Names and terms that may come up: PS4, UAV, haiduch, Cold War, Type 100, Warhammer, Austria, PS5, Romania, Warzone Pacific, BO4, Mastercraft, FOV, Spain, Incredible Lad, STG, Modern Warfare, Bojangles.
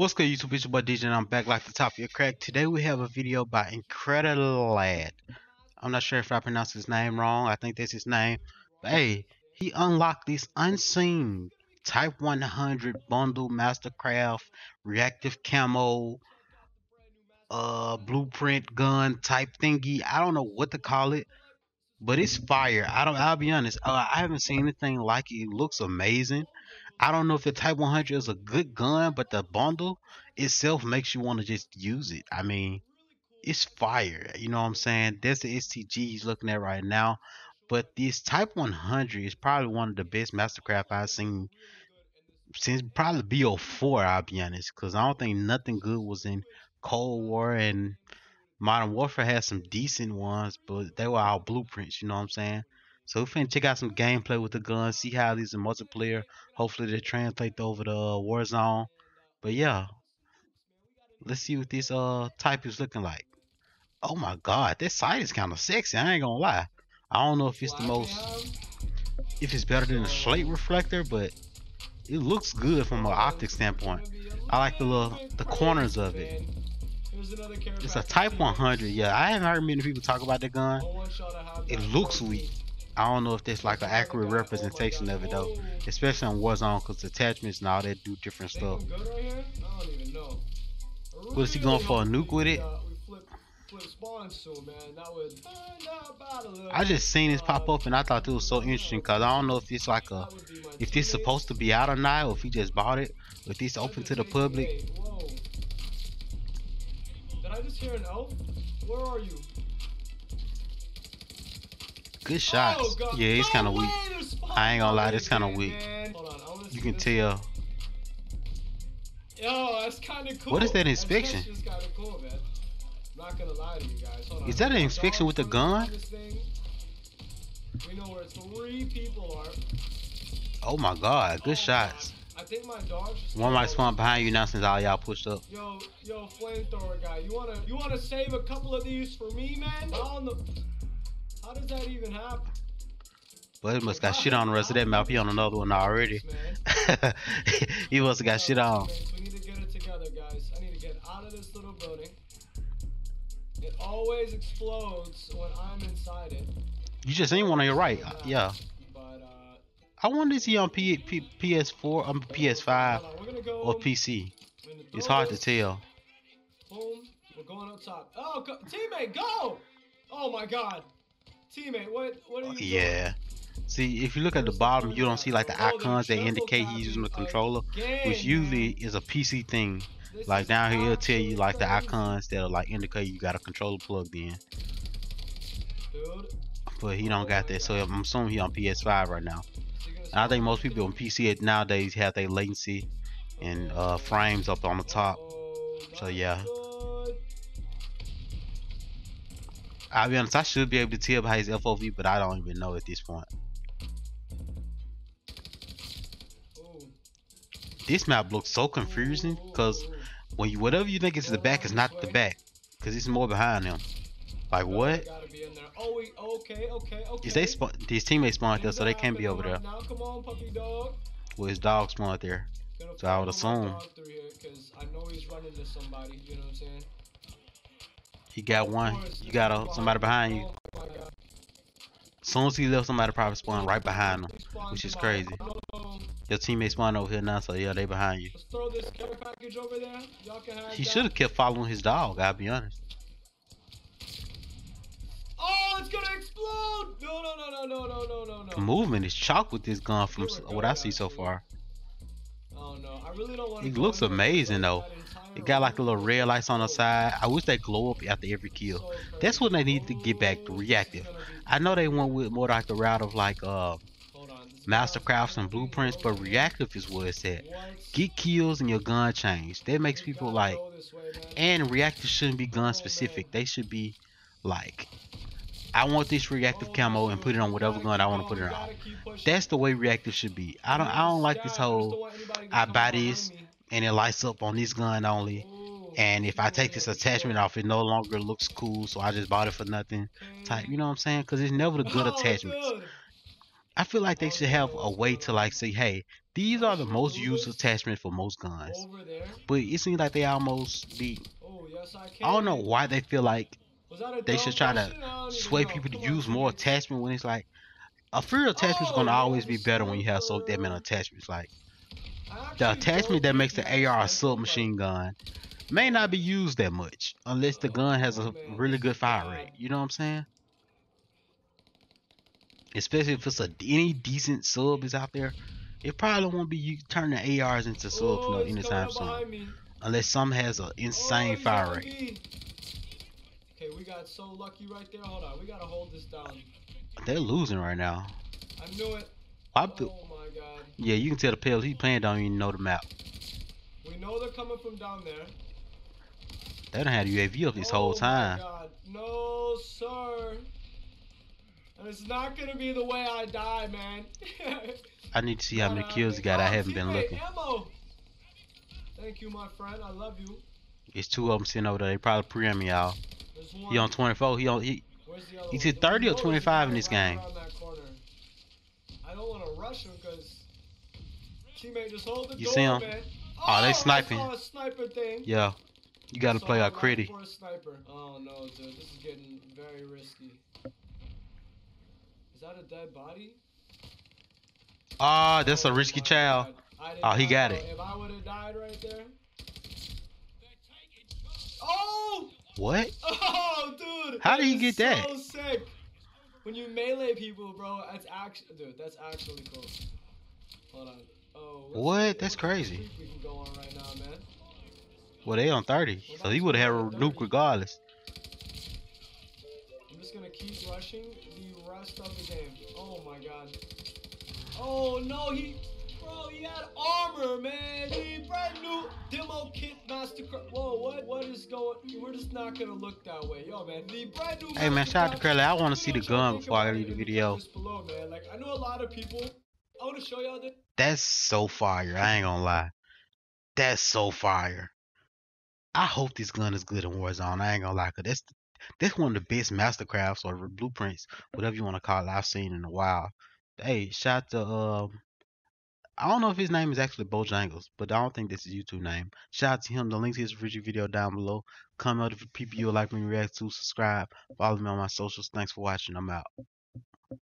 What's good, YouTube? It's your boy DJ, and I'm back like the top of your crack. Today we have a video by Incredible Lad. I'm not sure if I pronounced his name wrong. I think that's his name. But hey, he unlocked this unseen Type 100 bundle, Mastercraft, reactive camo, blueprint gun type thingy. I don't know what to call it, but it's fire. I'll be honest. I haven't seen anything like it. It looks amazing. I don't know if the Type 100 is a good gun, but the bundle itself makes you want to just use it. I mean, it's fire. You know what I'm saying? That's the STG he's looking at right now. But this Type 100 is probably one of the best Mastercraft I've seen since probably BO4, I'll be honest. Because I don't think nothing good was in Cold War, and Modern Warfare had some decent ones, but they were all blueprints. You know what I'm saying? So we're finna check out some gameplay with the gun, see how these are multiplayer. Hopefully they translate over to Warzone. But yeah, let's see what this type is looking like. Oh my God, this sight is kind of sexy. I ain't gonna lie. I don't know if it's the most, if it's better than a slate reflector, but it looks good from an optic standpoint. I like the corners of it. It's a Type 100. Yeah, I haven't heard many people talk about the gun. It looks weak. I don't know if that's like an accurate representation of it though, especially on Warzone, because attachments and all that do different stuff. What is he going for, a nuke with it? I just seen this pop up and I thought it was so interesting, because I don't know if it's like a, if this supposed to be out or not, or if he just bought it, or if it's open to the public. Did I just hear an elf? Where are you? Good shots. Oh, yeah, it's kind of weak. I ain't gonna lie, it's kind of weak. On, you can tell. Yo, that's kind of cool. What is that inspection? That's cool, man. I'm not gonna lie to you guys. Hold on. Is that an inspection with a gun? We know where 3 people are. Oh my God, good shots. I think my dog just one might spawn behind you now since all y'all pushed up. Yo, flamethrower guy, you wanna save a couple of these for me, man? How does that even happen? Well, he must got shit on the rest of that map. He on another one already. He must have got shit on. We need to get it together, guys. I need to get out of this little building. It always explodes when I'm inside it. You just ain't one on your right. Yeah. I wonder, is he on PS4, PS5, or PC? It's hard to tell. Boom. We're going up top. Oh, teammate, go! Oh my God. Teammate, what are you doing? See, if you look at the bottom, you don't see like the icons that indicate you're using the controller, which usually is a PC thing. Like down here, it'll tell you like the icons that'll like indicate you got a controller plugged in. But he don't got that, so I'm assuming he on PS5 right now. And I think most people on PC nowadays have their latency and frames up on the top. So yeah. I'll be honest, I should be able to tell by his FOV, but I don't even know at this point. Ooh. This map looks so confusing, because when you, whatever you think is the back is not the back, because it's more behind him. Like what? Oh, okay. His teammates spawned there, so they can't be over there. Now, come on, puppy dog. Well, his dog spawned there, so I would assume. I know he's running to somebody, you know what I'm saying? He got one. You got somebody behind you. As soon as he left, somebody probably spawned right behind him, which is crazy. Your teammate spawned over here now, so yeah, they behind you. He should have kept following his dog, I'll be honest. Oh, it's gonna explode! No. The movement is chalk with this gun from what I see so far. Oh no, I really don't want to. It looks amazing though. It got like a little red lights on the side. I wish they glow up after every kill. That's when they need to get back to reactive. I know they went with more like the route of like Mastercrafts and blueprints, but reactive is what it's at. Get kills and your gun change. That makes people like, and reactive shouldn't be gun specific. They should be like, I want this reactive camo and put it on whatever gun I want to put it on. That's the way reactive should be. I don't like this whole I buy this and it lights up on this gun only, and if I take this attachment off, it no longer looks cool, so I just bought it for nothing type. You know what I'm saying? Because it's never the good attachments. I feel like they should have a way to like say, hey, these are the most used attachment for most guns. But it seems like they almost be, I don't know why they feel like they should try to sway people to use more attachment when it's like a fear attachment is gonna always be better when you have so that many attachments. Like the attachment that makes the AR a submachine gun may not be used that much unless the gun has a really good fire rate. You know what I'm saying? Especially if it's a any decent sub is out there, it probably won't be you turning ARs into subs anytime soon, unless some has an insane fire rate. Okay, we got so lucky right there. Hold on, we gotta hold this down. They're losing right now. I knew it. Oh my god. Yeah, you can tell the Pels he playing don't even know the map. We know they're coming from down there. They don't have UAV up this whole time. Oh my god, no sir. And it's not gonna be the way I die, man. I need to see how many kills you got. I haven't been looking. Ammo. Thank you, my friend. I love you. It's two of them sitting over there. They probably pre-aim me, y'all. He on 24. He on he's at 30 or 25 in this game. I don't want to rush him because teammate just hold the door, see him? Man. Oh, they sniping. I saw a sniper thing. Yeah, you gotta play a critty. Oh no, dude, this is getting very risky. Is that a dead body? Ah, that's a risky child. Oh, he got it. If I would have died right there. Oh! What? Oh, dude. How did he get that? So sick. When you melee people, bro, that's actually, dude, that's actually cool. Hold on. Oh. What? That's crazy. We can go on right now, man. Well, they on 30, so he would have had a nuke regardless. I'm just gonna keep rushing the rest of the game. Oh my god. Oh no, he, bro, he had armor, man. The brand new demo kit Mastercraft. Whoa, what is going? We're just not gonna look that way, yo, man. The brand new. Hey, man, shout out to Curly. I want to see the gun before I leave the video. Below, man. Like I know a lot of people. I want to show y'all this. That's so fire. I ain't gonna lie. That's so fire. I hope this gun is good in Warzone. I ain't gonna lie, cause that's one of the best Mastercrafts or blueprints, whatever you want to call it, I've seen in a while. Hey, shout out to, I don't know if his name is actually Bojangles, but I don't think this is his YouTube name. Shout out to him. The link to his original video down below. Comment out if people you would like me to react to, subscribe, follow me on my socials. Thanks for watching. I'm out.